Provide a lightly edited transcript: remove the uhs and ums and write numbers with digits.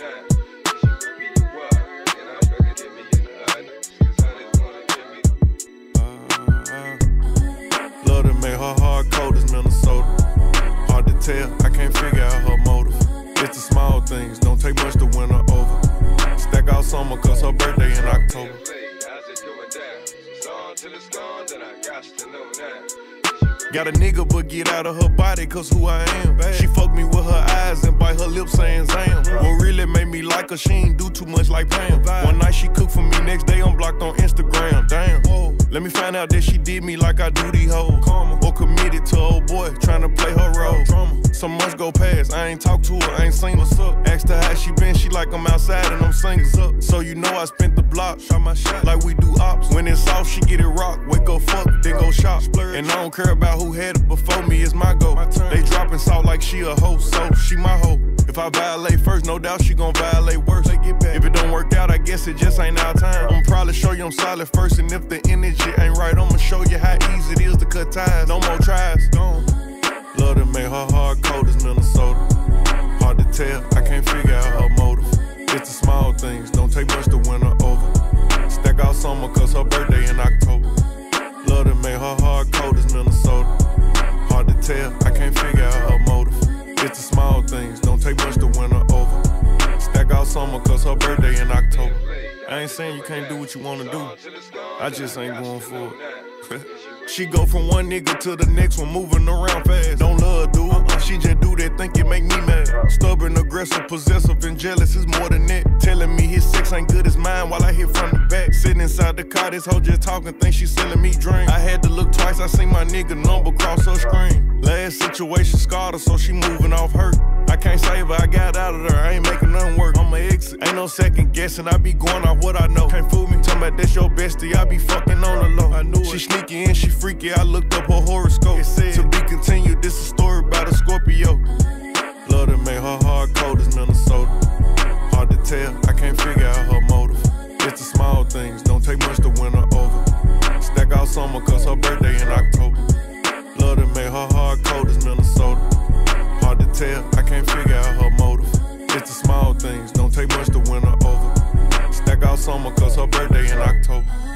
Love that made her heart cold as Minnesota. Hard to tell, I can't figure out her motive. It's the small things, don't take much to win her over. Stack out summer cause her birthday in October. Got a nigga but get out of her body cause who I am. She fucked me with her eyes and bite her lips saying Zam. What really made me like her, she ain't do too much like Pam. One night she cooked for me, next day I'm blocked on Instagram. Damn, let me find out that she did me like I do these hoes. Or committed to old boy, trying to play her role. Some months go past, I ain't talked to her, I ain't seen what's up. Asked her how she been, she like I'm outside and I'm singles up. So you know I spent the block, shot my shot like we do ops. When it's off, she get it rock, wake up, fuck, then go shop. And I don't care about who had it before me, it's my go. They dropping salt like she a hoe, so she my hoe. If I violate first, no doubt she gon' violate worse. If it don't work out, I guess it just ain't our time. I'ma probably show you I'm solid first, and if the energy ain't right, I'ma show you how easy it is to cut ties. No more tries, gone. Love that made her heart cold as Minnesota. Hard to tell, I can't figure out her motive. It's the small things, don't take much to win her over. Stack out summer cause her birthday in October. Love that made her heart cold as Minnesota. Hard to tell, I can't figure out her motive. It's the small things, don't take much to win her over. Stack out summer cause her birthday in October. I ain't saying you can't do what you wanna do, I just ain't going for it. She go from one nigga to the next one, moving around fast. Don't love dude, she just do that, think it make me mad. Stubborn, aggressive, possessive, and jealous is more than that. Telling me his sex ain't good as mine while I hit from the back. Sitting inside the car, this hoe just talking, think she selling me drink. I had to look twice, I seen my nigga number cross her screen. Last situation scarred her, so she moving off her. I can't save her, I got out of there, I ain't making nothing work. I'ma exit, ain't no second guessing, I be going off what I know. Can't fool me, talking about that's your bestie, I be fucking on the low. I knew it. She sneaky and she freaky, I looked up her horoscope. It said, to be continued, this is a story about a Scorpio. Love that made her heart cold as Minnesota. Hard to tell, I can't figure out her motive. It's the small things, don't take much to win her over. Stack out summer cause her birthday in October. Love that made her heart cold as Minnesota. Hard to tell, I can't figure out her motive. It's the small things, don't take much to win her over. Stack out summer cause her birthday in October.